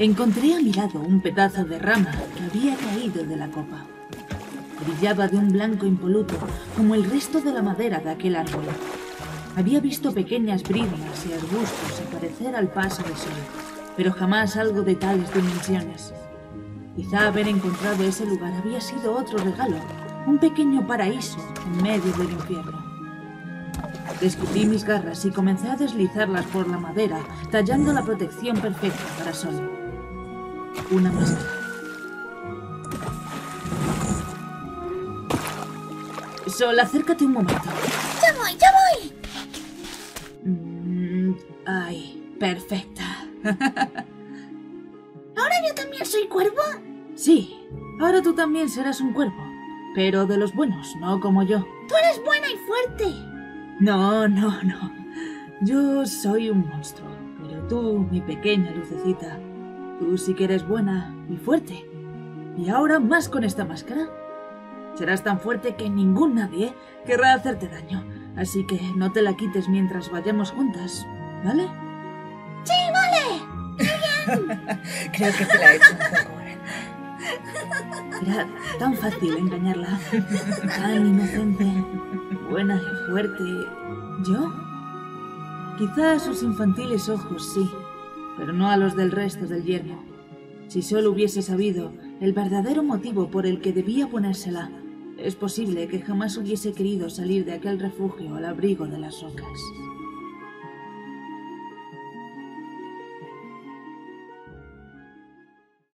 Encontré a mi lado un pedazo de rama que había caído de la copa. Brillaba de un blanco impoluto, como el resto de la madera de aquel árbol. Había visto pequeñas bridas y arbustos aparecer al paso del sol, pero jamás algo de tales dimensiones. Quizá haber encontrado ese lugar había sido otro regalo, un pequeño paraíso en medio del infierno. Descubrí mis garras y comencé a deslizarlas por la madera, tallando la protección perfecta para Sol. Una máscara. Sol, acércate un momento. ¡Ya voy, ya voy! Ay, perfecta. ¿Ahora yo también soy cuervo? Sí, ahora tú también serás un cuervo, pero de los buenos, no como yo. ¡Tú eres buena y fuerte! No, no, no. Yo soy un monstruo, pero tú, mi pequeña lucecita, tú sí que eres buena y fuerte. Y ahora más con esta máscara. Serás tan fuerte que ningún nadie querrá hacerte daño, así que no te la quites mientras vayamos juntas, ¿vale? ¡Sí, vale! ¡Muy bien! Creo que te la he hecho mejor. Era tan fácil engañarla, tan inocente, buena y fuerte. ¿Yo? Quizá a sus infantiles ojos sí, pero no a los del resto del yermo. Si solo hubiese sabido el verdadero motivo por el que debía ponérsela, es posible que jamás hubiese querido salir de aquel refugio al abrigo de las rocas.